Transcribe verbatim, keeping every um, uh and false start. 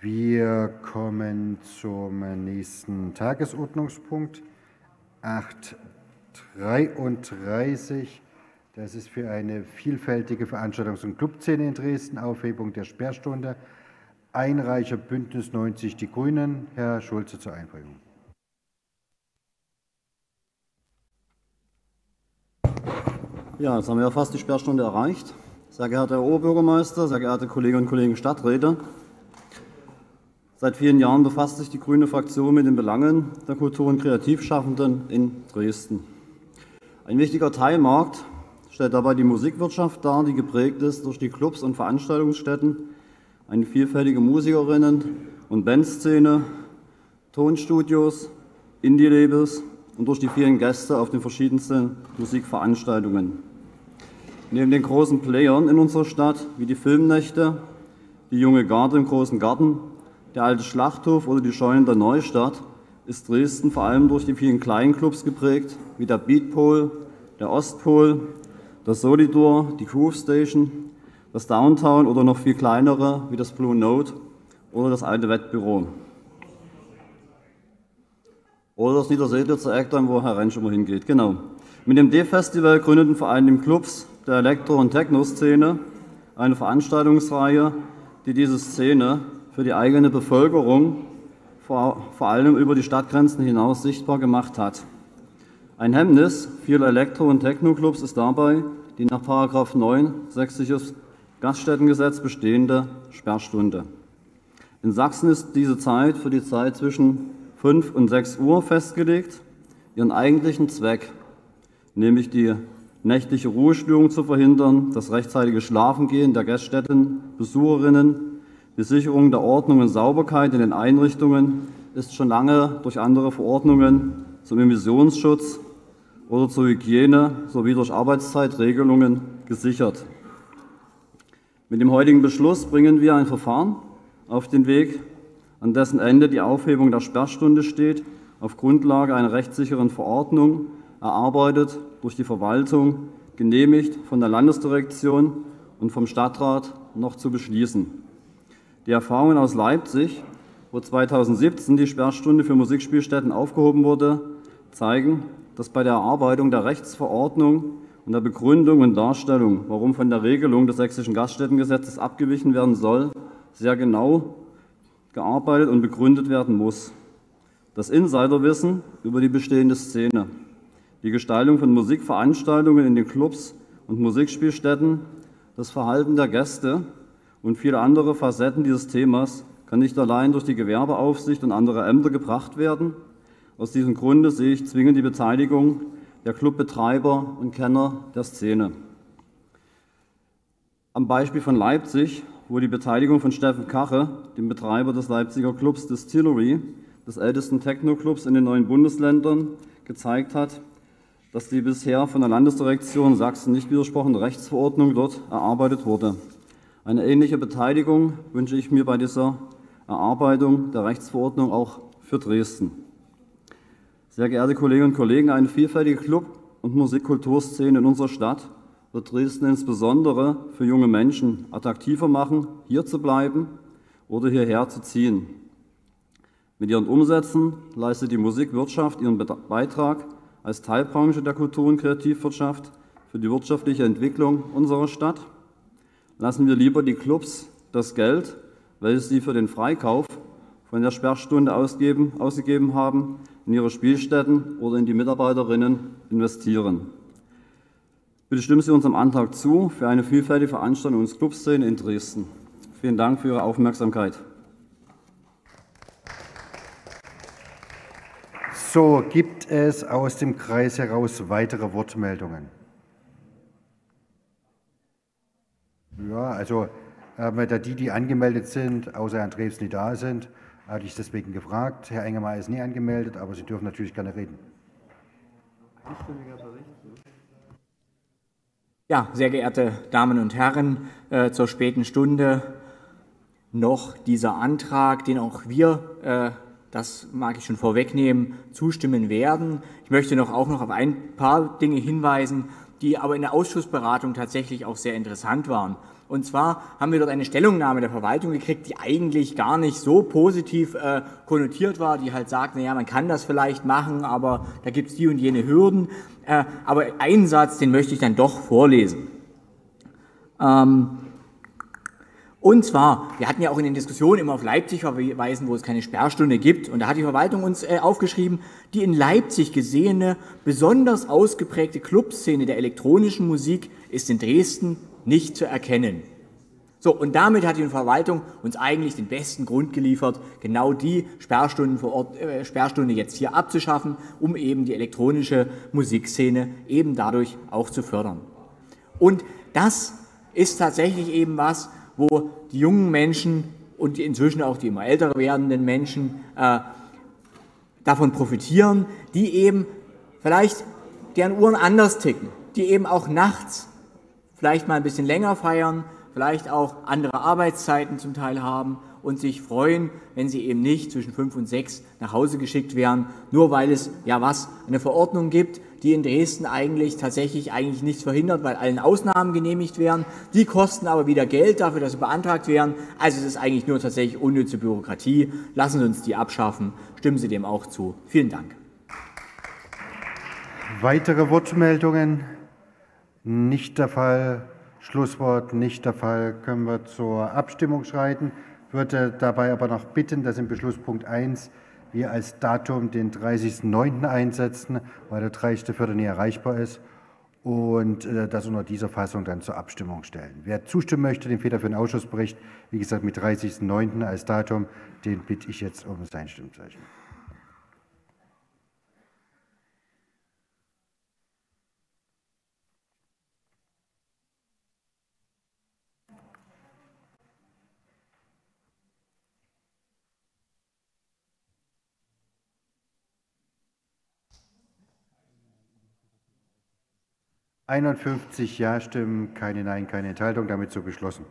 Wir kommen zum nächsten Tagesordnungspunkt acht dreiunddreißig. Das ist für eine vielfältige Veranstaltungs- und Clubszene in Dresden, Aufhebung der Sperrstunde. Einreicher Bündnis neunzig, die Grünen. Herr Schulze zur Einbringung. Ja, jetzt haben wir ja fast die Sperrstunde erreicht. Sehr geehrter Herr Oberbürgermeister, sehr geehrte Kolleginnen und Kollegen Stadträte, seit vielen Jahren befasst sich die grüne Fraktion mit den Belangen der Kultur- und Kreativschaffenden in Dresden. Ein wichtiger Teilmarkt stellt dabei die Musikwirtschaft dar, die geprägt ist durch die Clubs und Veranstaltungsstätten, eine vielfältige Musikerinnen- und Bandszene, Tonstudios, Indie-Labels und durch die vielen Gäste auf den verschiedensten Musikveranstaltungen. Neben den großen Playern in unserer Stadt, wie die Filmnächte, die Junge Garde im Großen Garten, der alte Schlachthof oder die Scheunen der Neustadt, ist Dresden vor allem durch die vielen kleinen Clubs geprägt, wie der Beatpol, der Ostpol, der Solidor, die Crew Station, das Downtown oder noch viel kleinere wie das Blue Note oder das alte Wettbüro. Oder das Niedersedlitzer Eckdorn, wo Herr Rentsch immer hingeht, genau. Mit dem D-Festival gründeten vor allem die Clubs der Elektro- und Techno-Szene eine Veranstaltungsreihe, die diese Szene für die eigene Bevölkerung vor, vor allem über die Stadtgrenzen hinaus sichtbar gemacht hat. Ein Hemmnis vieler Elektro- und Techno-Clubs ist dabei die nach Paragraph neun Sächsisches Gaststättengesetz bestehende Sperrstunde. In Sachsen ist diese Zeit für die Zeit zwischen fünf und sechs Uhr festgelegt. Ihren eigentlichen Zweck, nämlich die nächtliche Ruhestörung zu verhindern, das rechtzeitige Schlafengehen der Gäststätten, Besucherinnen, die Sicherung der Ordnung und Sauberkeit in den Einrichtungen, ist schon lange durch andere Verordnungen zum Emissionsschutz oder zur Hygiene sowie durch Arbeitszeitregelungen gesichert. Mit dem heutigen Beschluss bringen wir ein Verfahren auf den Weg, an dessen Ende die Aufhebung der Sperrstunde steht, auf Grundlage einer rechtssicheren Verordnung, erarbeitet durch die Verwaltung, genehmigt von der Landesdirektion und vom Stadtrat noch zu beschließen. Die Erfahrungen aus Leipzig, wo zweitausendsiebzehn die Sperrstunde für Musikspielstätten aufgehoben wurde, zeigen, dass bei der Erarbeitung der Rechtsverordnung und der Begründung und Darstellung, warum von der Regelung des Sächsischen Gaststättengesetzes abgewichen werden soll, sehr genau gearbeitet und begründet werden muss. Das Insiderwissen über die bestehende Szene, die Gestaltung von Musikveranstaltungen in den Clubs und Musikspielstätten, das Verhalten der Gäste und viele andere Facetten dieses Themas kann nicht allein durch die Gewerbeaufsicht und andere Ämter gebracht werden. Aus diesem Grunde sehe ich zwingend die Beteiligung der Clubbetreiber und Kenner der Szene. Am Beispiel von Leipzig, wo die Beteiligung von Steffen Kache, dem Betreiber des Leipziger Clubs Distillery, des ältesten Techno-Clubs in den neuen Bundesländern, gezeigt hat, dass die bisher von der Landesdirektion Sachsen nicht widersprochene Rechtsverordnung dort erarbeitet wurde. Eine ähnliche Beteiligung wünsche ich mir bei dieser Erarbeitung der Rechtsverordnung auch für Dresden. Sehr geehrte Kolleginnen und Kollegen, eine vielfältige Club- und Musikkulturszene in unserer Stadt wird Dresden insbesondere für junge Menschen attraktiver machen, hier zu bleiben oder hierher zu ziehen. Mit ihren Umsätzen leistet die Musikwirtschaft ihren Beitrag als Teilbranche der Kultur- und Kreativwirtschaft für die wirtschaftliche Entwicklung unserer Stadt. Lassen wir lieber die Clubs das Geld, welches sie für den Freikauf von der Sperrstunde ausgeben, ausgegeben haben, in ihre Spielstätten oder in die Mitarbeiterinnen investieren. Bitte stimmen Sie unserem Antrag zu für eine vielfältige Veranstaltung und Clubszene in Dresden. Vielen Dank für Ihre Aufmerksamkeit. So, gibt es aus dem Kreis heraus weitere Wortmeldungen? Ja, also äh, da die, die angemeldet sind, außer Herrn Dreves, die da sind, hatte ich deswegen gefragt. Herr Engemeyer ist nie angemeldet, aber Sie dürfen natürlich gerne reden. Ja, sehr geehrte Damen und Herren, äh, zur späten Stunde noch dieser Antrag, den auch wir, äh, das mag ich schon vorwegnehmen, zustimmen werden. Ich möchte noch auch noch auf ein paar Dinge hinweisen, die aber in der Ausschussberatung tatsächlich auch sehr interessant waren. Und zwar haben wir dort eine Stellungnahme der Verwaltung gekriegt, die eigentlich gar nicht so positiv äh, konnotiert war, die halt sagt, naja, man kann das vielleicht machen, aber da gibt's die und jene Hürden. Äh, aber einen Satz, den möchte ich dann doch vorlesen. Ähm, und zwar, wir hatten ja auch in den Diskussionen immer auf Leipzig verweisen, wo es keine Sperrstunde gibt. Und da hat die Verwaltung uns äh, aufgeschrieben, die in Leipzig gesehene, besonders ausgeprägte Clubszene der elektronischen Musik ist in Dresden nicht zu erkennen. So, und damit hat die Verwaltung uns eigentlich den besten Grund geliefert, genau die Sperrstunden vor Ort, äh, Sperrstunde jetzt hier abzuschaffen, um eben die elektronische Musikszene eben dadurch auch zu fördern. Und das ist tatsächlich eben was, wo die jungen Menschen und inzwischen auch die immer älter werdenden Menschen äh, davon profitieren, die eben vielleicht deren Uhren anders ticken, die eben auch nachts vielleicht mal ein bisschen länger feiern, vielleicht auch andere Arbeitszeiten zum Teil haben und sich freuen, wenn sie eben nicht zwischen fünf und sechs nach Hause geschickt werden, nur weil es ja was, eine Verordnung gibt, die in Dresden eigentlich tatsächlich eigentlich nichts verhindert, weil allen Ausnahmen genehmigt werden. Die kosten aber wieder Geld dafür, dass sie beantragt werden. Also es ist eigentlich nur tatsächlich unnütze Bürokratie. Lassen Sie uns die abschaffen. Stimmen Sie dem auch zu. Vielen Dank. Weitere Wortmeldungen? Nicht der Fall. Schlusswort nicht der Fall. Können wir zur Abstimmung schreiten. Würde dabei aber noch bitten, dass im Beschlusspunkt eins wir als Datum den dreißigsten neunten einsetzen, weil der dreißigste vierte nie erreichbar ist, und äh, das unter dieser Fassung dann zur Abstimmung stellen. Wer zustimmen möchte, den federführenden Ausschussbericht, wie gesagt, mit dreißigsten neunten als Datum, den bitte ich jetzt um sein Stimmzeichen. einundfünfzig Ja-Stimmen, keine Nein, keine Enthaltung. Damit so beschlossen.